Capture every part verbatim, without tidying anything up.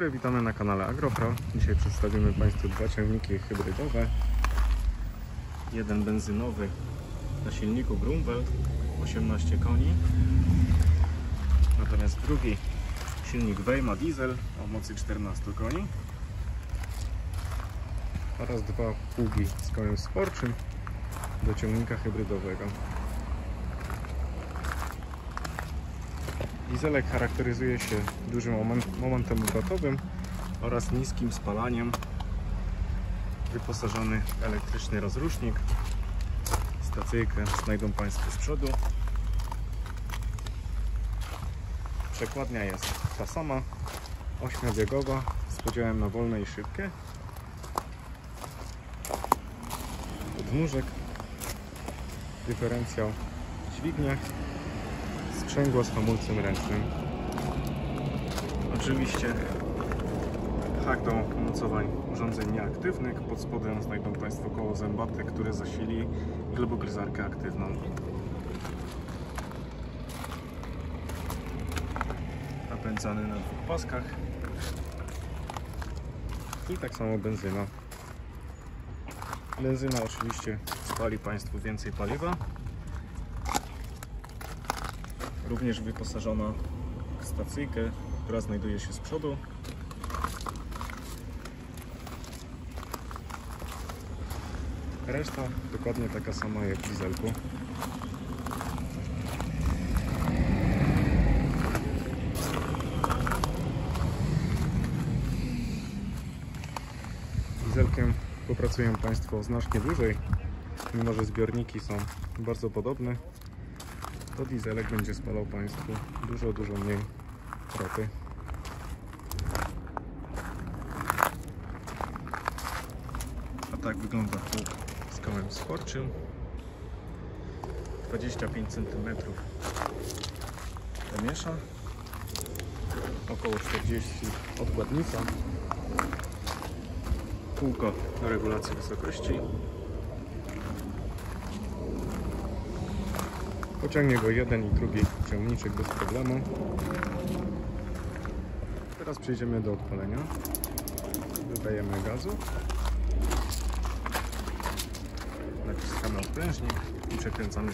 dobry, witamy na kanale AgroPro. Dzisiaj przedstawimy Państwu dwa ciągniki hybrydowe. Jeden benzynowy na silniku Grunwelt, osiemnaście koni. Natomiast drugi silnik Wejma diesel o mocy czternaście koni. Oraz dwa pługi z kołem sporczym do ciągnika hybrydowego. Dieselek charakteryzuje się dużym momentem obrotowym oraz niskim spalaniem. Wyposażony w elektryczny rozrusznik. Stacyjkę znajdą Państwo z przodu. Przekładnia jest ta sama, ośmiobiegowa, z podziałem na wolne i szybkie. Podnóżek, dyferencjał w dźwigniach, sprzęgło z hamulcem ręcznym. Oczywiście hak do mocowań urządzeń nieaktywnych. Pod spodem znajdą Państwo koło zębate, które zasili glebogryzarkę aktywną. Napędzany na dwóch paskach. I tak samo benzyna. Benzyna oczywiście spali Państwu więcej paliwa. Również wyposażona w stacyjkę, która znajduje się z przodu. Reszta dokładnie taka sama jak w dieselku. Dieselkiem popracują Państwo znacznie dłużej, mimo że zbiorniki są bardzo podobne. To dieselek będzie spalał Państwu dużo, dużo mniej ropy. A tak wygląda pług z kołem sporczym. dwadzieścia pięć centymetrów domiesza. Około czterdzieści odkładnica. Kółko do regulacji wysokości. Pociągnie go jeden i drugi ciągniczek bez problemu. Teraz przejdziemy do odpalenia. Dodajemy gazu. Naciskamy odprężnik i przekręcamy.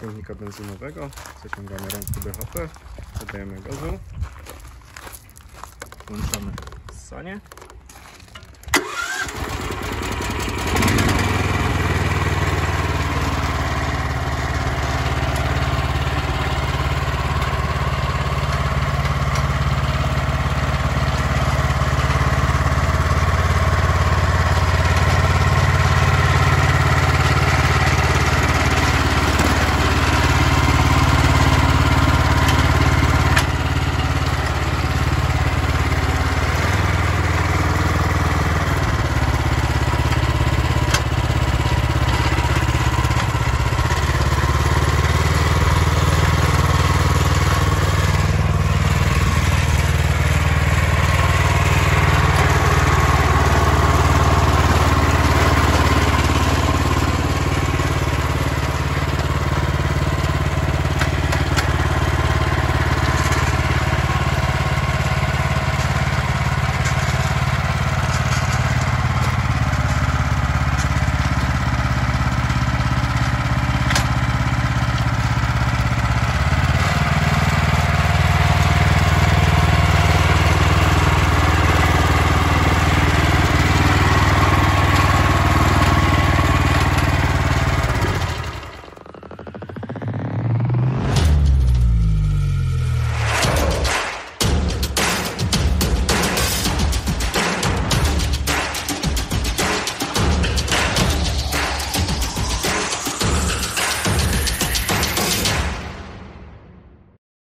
Ciągnika benzynowego, zaciągamy rąbkę B H P, dodajemy gazu, włączamy ssanie.